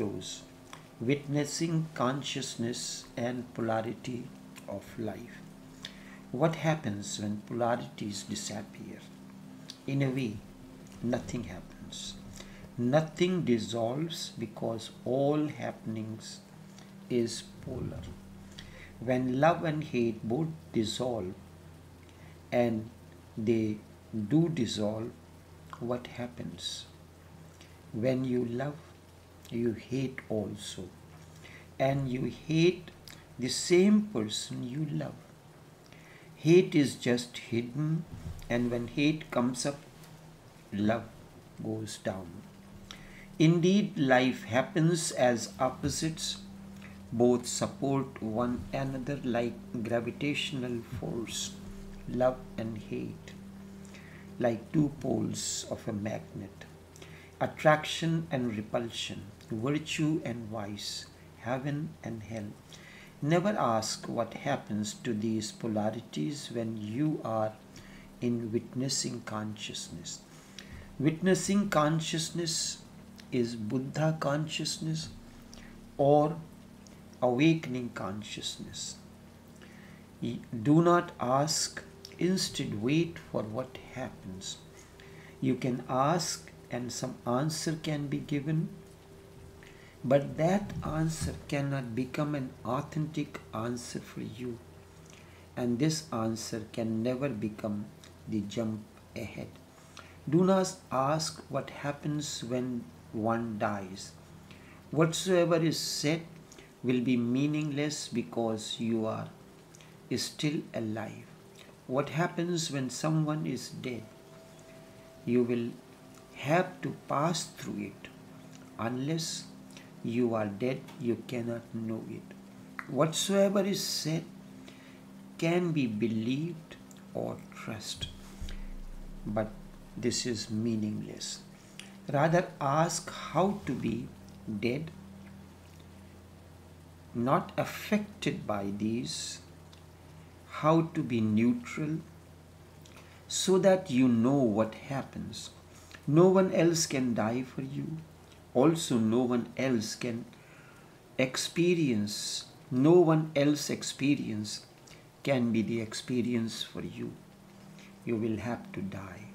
flows, witnessing consciousness and polarity of life. What happens when polarities disappear? In a way, nothing happens. Nothing dissolves because all happenings is polar. When love and hate both dissolve, and they do dissolve, what happens? When you love, you hate also, and you hate the same person you love. Hate is just hidden, and when hate comes up, love goes down. Indeed, life happens as opposites. Both support one another like gravitational force, love and hate, like two poles of a magnet. Attraction and repulsion, virtue and vice, heaven and hell. Never ask what happens to these polarities when you are in witnessing consciousness. Witnessing consciousness is Buddha consciousness or awakening consciousness. Do not ask, instead wait for what happens. You can ask and some answer can be given, but that answer cannot become an authentic answer for you, and this answer can never become the jump ahead. Do not ask what happens when one dies. Whatsoever is said will be meaningless because you are still alive. What happens when someone is dead? You will have to pass through it. Unless you are dead, you cannot know it. Whatsoever is said can be believed or trusted, but this is meaningless. Rather, ask how to be dead, not affected by these, how to be neutral, so that you know what happens. No one else can die for you. Also, no one else can experience. No one else experience can be the experience for you. You will have to die.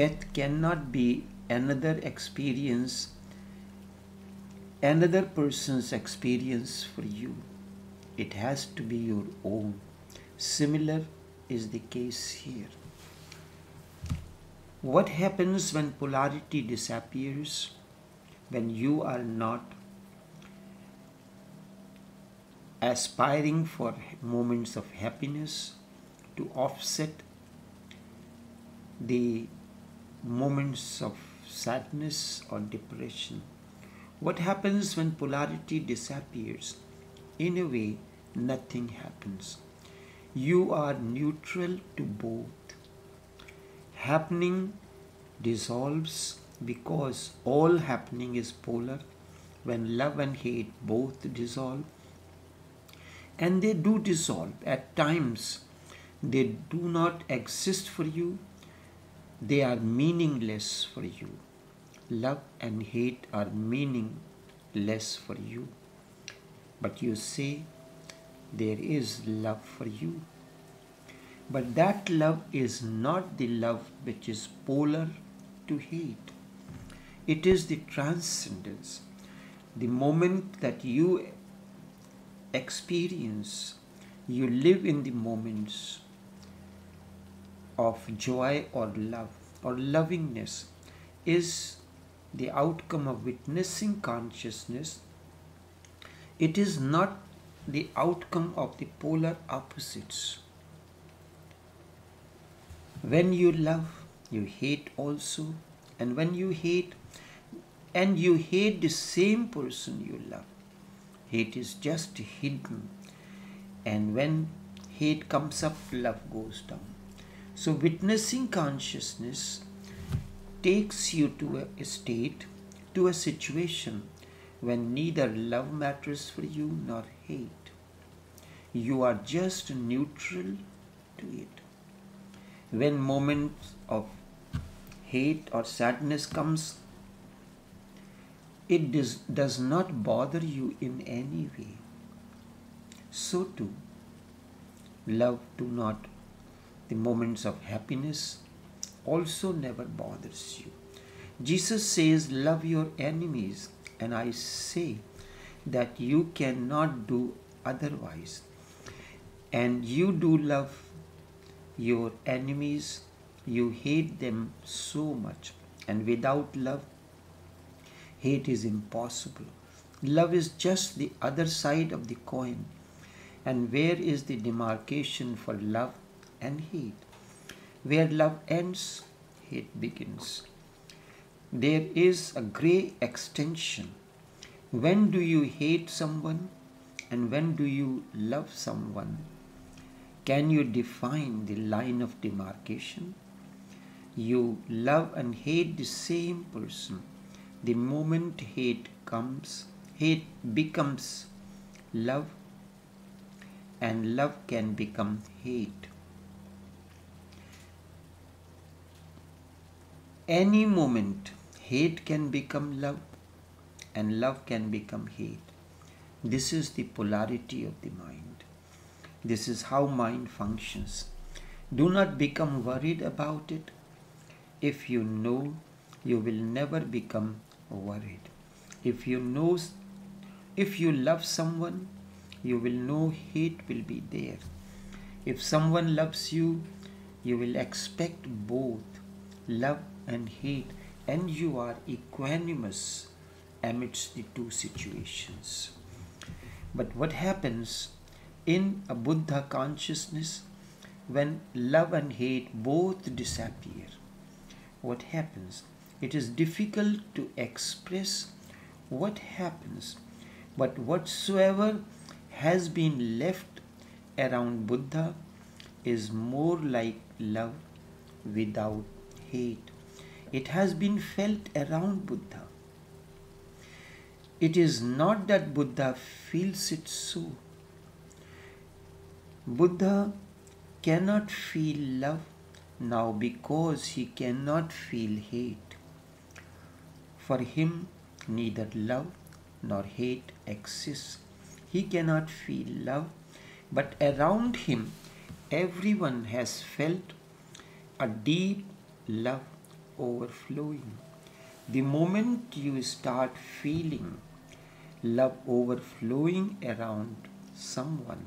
Death cannot be another experience, another person's experience for you. It has to be your own. Similar is the case here. What happens when polarity disappears? When you are not aspiring for moments of happiness to offset the moments of sadness or depression. What happens when polarity disappears? In a way, nothing happens. You are neutral to both. Happening dissolves because all happening is polar. When love and hate both dissolve, and they do dissolve at times, they do not exist for you. They are meaningless for you. Love and hate are meaningless for you. But you say there is love for you. But that love is not the love which is polar to hate. It is the transcendence. The moment that you experience, you live in the moments of joy or love or lovingness, is the outcome of witnessing consciousness. It is not the outcome of the polar opposites. When you love, you hate also, and when you hate, and you hate the same person you love. Hate is just hidden, and when hate comes up, love goes down. So witnessing consciousness takes you to a state, to a situation when neither love matters for you nor hate. You are just neutral to it. When moments of hate or sadness comes, It does not bother you in any way. So too, love do not, the moments of happiness also never bothers you. Jesus says, love your enemies, and I say that you cannot do otherwise. And you do love your enemies, you hate them so much, and without love, hate is impossible. Love is just the other side of the coin. And where is the demarcation for love and hate? Where love ends, hate begins. There is a gray extension. When do you hate someone and when do you love someone? Can you define the line of demarcation? You love and hate the same person. The moment hate becomes love, and love can become hate. Any moment, hate can become love, and love can become hate. This is the polarity of the mind. This is how mind functions. Do not become worried about it. If you know, you will never become worried. If you love someone, you will know hate will be there. If someone loves you, you will expect both love and hate, and you are equanimous amidst the two situations. But what happens in a Buddha consciousness when love and hate both disappear? What happens? It is difficult to express what happens, but whatsoever has been left around Buddha is more like love without hate. It has been felt around Buddha. It is not that Buddha feels it so. Buddha cannot feel love now because he cannot feel hate. For him, neither love nor hate exists. He cannot feel love, but around him, everyone has felt a deep love overflowing. The moment you start feeling love overflowing around someone,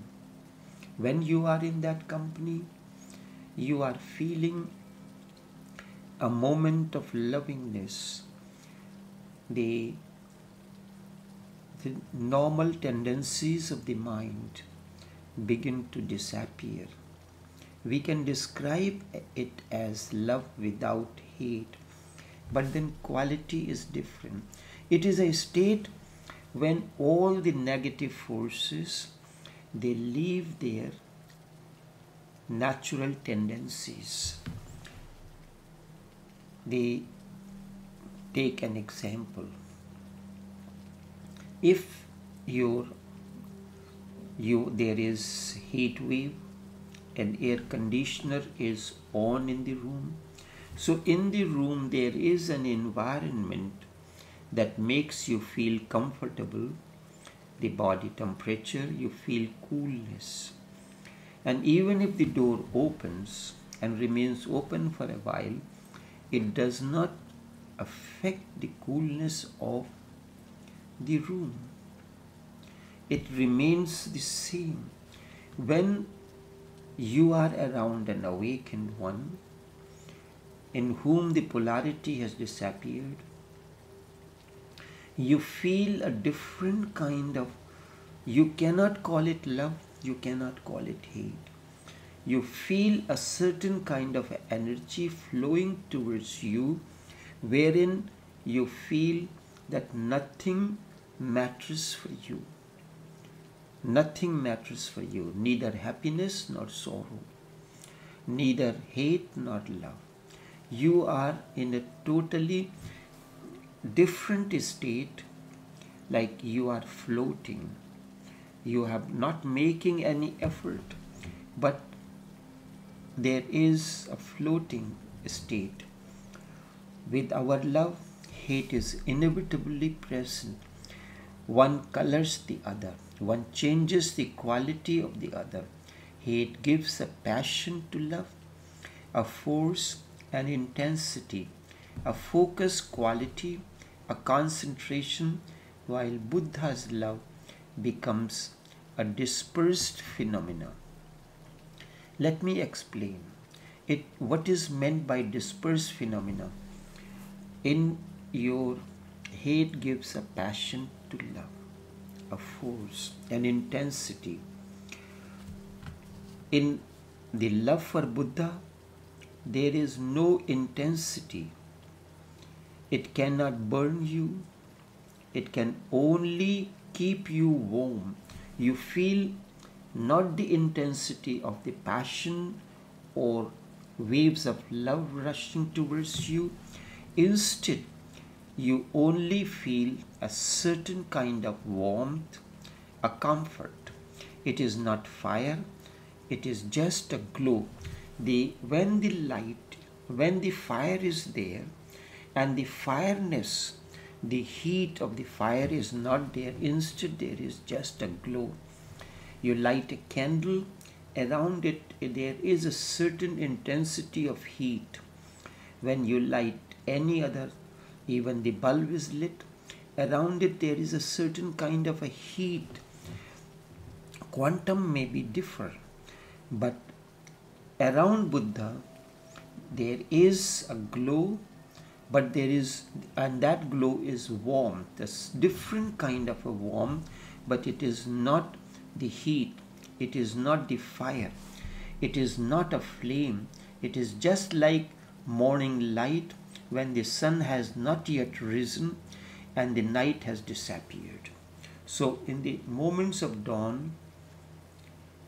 when you are in that company, you are feeling a moment of lovingness. The normal tendencies of the mind begin to disappear. We can describe it as love without hate, but then quality is different. It is a state when all the negative forces, they leave their natural tendencies. They take an example. If there is heat wave, an air conditioner is on in the room. So in the room there is an environment that makes you feel comfortable, the body temperature, you feel coolness. And even if the door opens and remains open for a while, it does not affect the coolness of the room. It remains the same. When you are around an awakened one, in whom the polarity has disappeared, you feel a different kind of, you cannot call it love, you cannot call it hate. You feel a certain kind of energy flowing towards you, wherein you feel that nothing matters for you. Nothing matters for you, neither happiness nor sorrow, neither hate nor love. You are in a totally different state, like you are floating. You are not making any effort, but there is a floating state. With our love, hate is inevitably present. One colors the other. One changes the quality of the other. Hate gives a passion to love, a force and intensity, a focused quality, a concentration, while Buddha's love becomes a dispersed phenomena. Let me explain it. What is meant by dispersed phenomena? In your hate gives a passion to love, a force, an intensity. In the love for Buddha, there is no intensity. It cannot burn you. It can only keep you warm. You feel not the intensity of the passion or waves of love rushing towards you. Instead, you only feel a certain kind of warmth, a comfort. It is not fire. It is just a glow. When the fire is there, and the fireness, the heat of the fire is not there. Instead, there is just a glow. You light a candle. Around it, there is a certain intensity of heat. When you light any other, even the bulb is lit, around it there is a certain kind of a heat. Quantum may be different, but around Buddha there is a glow, but there is, and that glow is warmth, a different kind of a warmth, but it is not the heat, it is not the fire, it is not a flame. It is just like morning light when the sun has not yet risen and the night has disappeared. So in the moments of dawn,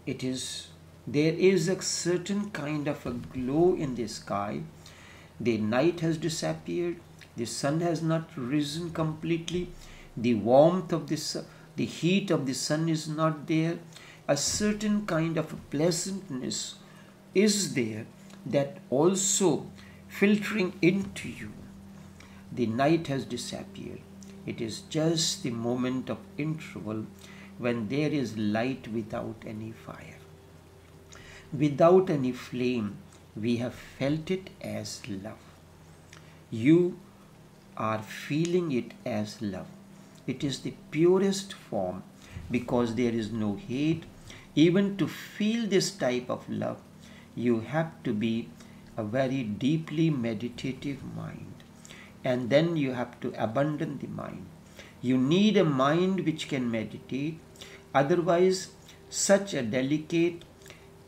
there is a certain kind of a glow in the sky. The night has disappeared, the sun has not risen completely, the warmth of the sun, the heat of the sun is not there. A certain kind of pleasantness is there that also filtering into you. The night has disappeared. It is just the moment of interval when there is light without any fire, without any flame. We have felt it as love. You are feeling it as love. It is the purest form because there is no hate. Even to feel this type of love, you have to be a very deeply meditative mind, and then you have to abandon the mind. You need a mind which can meditate. Otherwise, such a delicate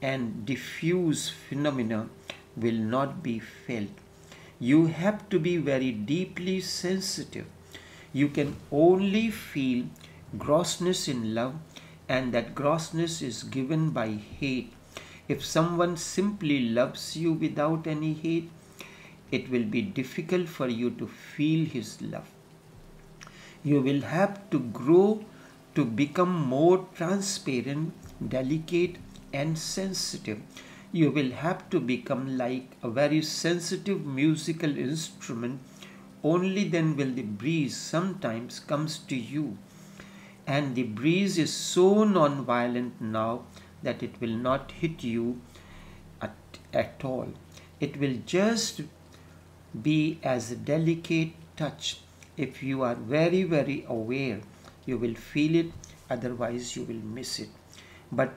and diffuse phenomena will not be felt. You have to be very deeply sensitive. You can only feel grossness in love, and that grossness is given by hate. If someone simply loves you without any hate, it will be difficult for you to feel his love. You will have to grow to become more transparent, delicate, and sensitive. You will have to become like a very sensitive musical instrument. Only then will the breeze sometimes comes to you, and the breeze is so non-violent now that it will not hit you at all. It will just be as a delicate touch. If you are very, very aware, you will feel it, otherwise you will miss it. But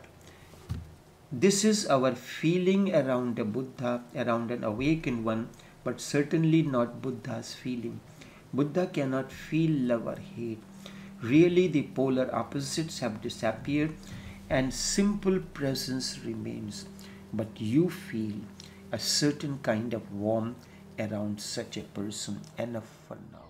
this is our feeling around a Buddha, around an awakened one, but certainly not Buddha's feeling. Buddha cannot feel love or hate. Really, the polar opposites have disappeared and simple presence remains. But you feel a certain kind of warmth around such a person. Enough for now.